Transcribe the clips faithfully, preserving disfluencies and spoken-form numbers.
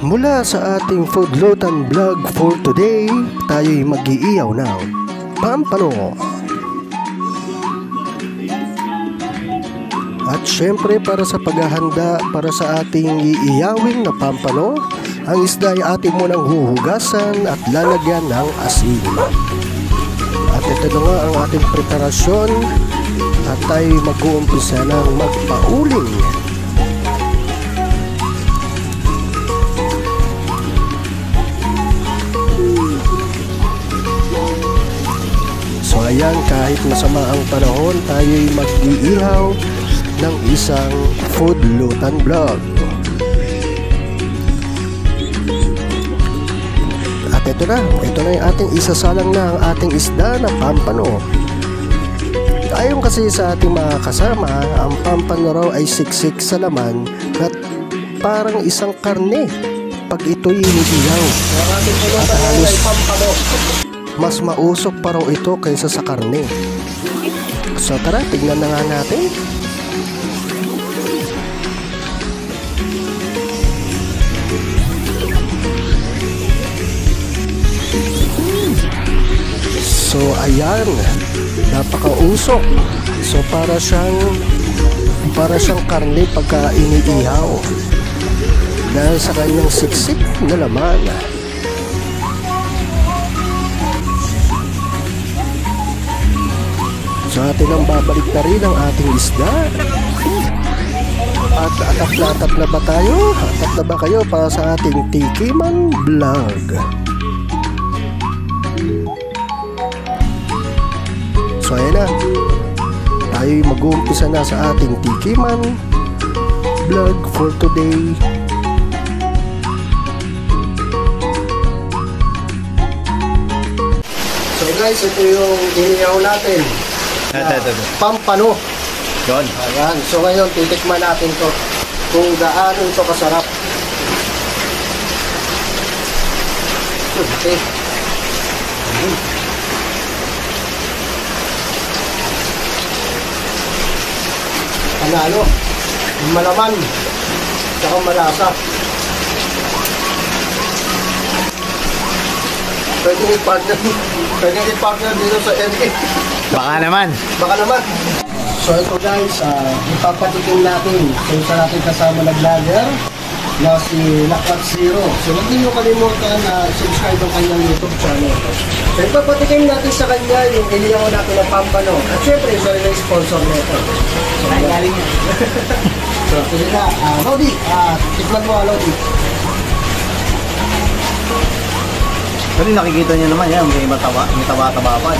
Mula sa ating Food Lutan vlog for today, tayo'y mag-iiyaw ng pampano. At syempre para sa paghahanda para sa ating iiyawin na pampano, ang isda ay ating munang huhugasan at lalagyan ng asin. At ito na nga ang ating preparasyon at tayo'y mag-uumpisa ng magpauling. Ayan, kahit masama ang panahon, tayo'y mag-iihaw ng isang Food Lutan vlog. At ito na, ito na yung ating isasalang na ang ating isda na pampano. Ayon kasi sa ating mga kasama, ang pampano raw ay siksik sa laman at parang isang karne pag ito'y hinihiyaw. At halos mas mausok pa raw ito kaysa sa karne. So tara, tignan na nga natin. So ayan, napakausok. So para siyang para siyang karne pagka iniihaw dahil sa kanyang siksik na laman. So atin ang babalik na rin ang ating isda. At atap na atap na ba tayo? Atap na ba kayo para sa ating tikiman vlog? So ayan na, tayo'y mag-uumpisa na sa ating tikiman vlog for today. So guys, ito yung giniyaw natin. Uh, pampano. Yun. Ayan. So ngayon titikman natin to kung gaano ito kasarap. Okay. Ano ano? Malaman. Saka malasa. Pwede i-partner. Pwede i-partner dito sa M K. Baka naman. Baka naman. So ito guys, uh, ipapatikin natin sa isa natin kasama na vlogger na si Lakad Zero. So huwag niyo kalimutan na uh, subscribe ang kanyang YouTube channel. So ipapatikin natin sa kanya yung iliyaw natin ng pampano. At syempre, isa rin ang sponsor nito. So magaling niya. So sige na, uh, Lodi, uh, tikman mo, Lodi. Kasi nakikita niyo naman yan, may mataba-taba pa.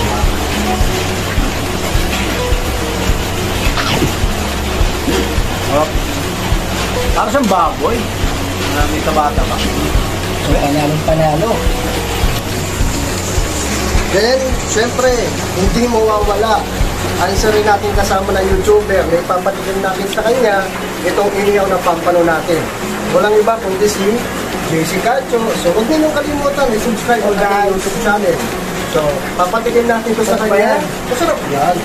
Oh. Parang siyang baboy na may taba-taba. So, panalong panalo. Then, syempre, hindi mawawala. Ang isa rin natin kasama ng YouTuber na ipapatikin natin sa kanya itong iniyaw na pampano natin. Walang iba kundi si J C Cacho. So, huwag niyo kalimutan, i-subscribe ang ating YouTube channel. So, papatikin natin ito sa kanya. Masarap yan.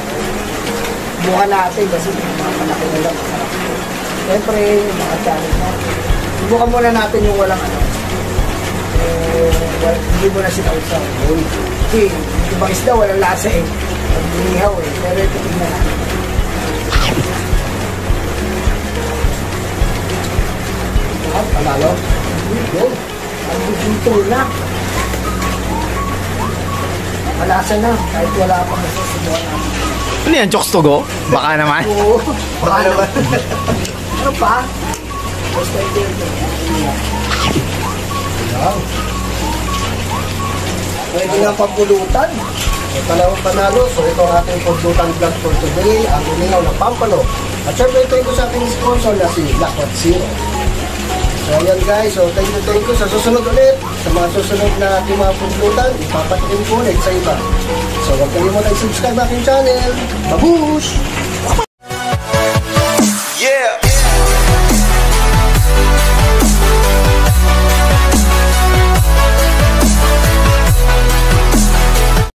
Bukan natin kasi mapanaki na lang. Siyempre, mga challenge natin. Subukan muna natin yung walang ano. Eh, well, hindi mo na sinaw-saw. Kasi, ibang isda walang lasa eh. Pag-inihaw eh. Pero ito tignan natin. At, panalo. Go. Ang butol na. Malasa na. Kahit wala pang nasusubukan natin. Ano yan? Chokes to go? Baka naman? Oo. Baka naman. Ano pa? Basta ito yun. Wow. Pwede nga pampulutan. Ito na ang panalo. So ito ang ating pampulutan vlog for today. Ang inihaw ng pampano. At syempre thank you sa ating sponsor na si Blackwatch Zero. So ayan guys. So thank you, thank you. Sa susunod ulit. Sa mga susunod na ating mga pampulutan, ipapatikin ko ulit sa iba. So, huwag kalimutan i-subscribe aking channel. Babush!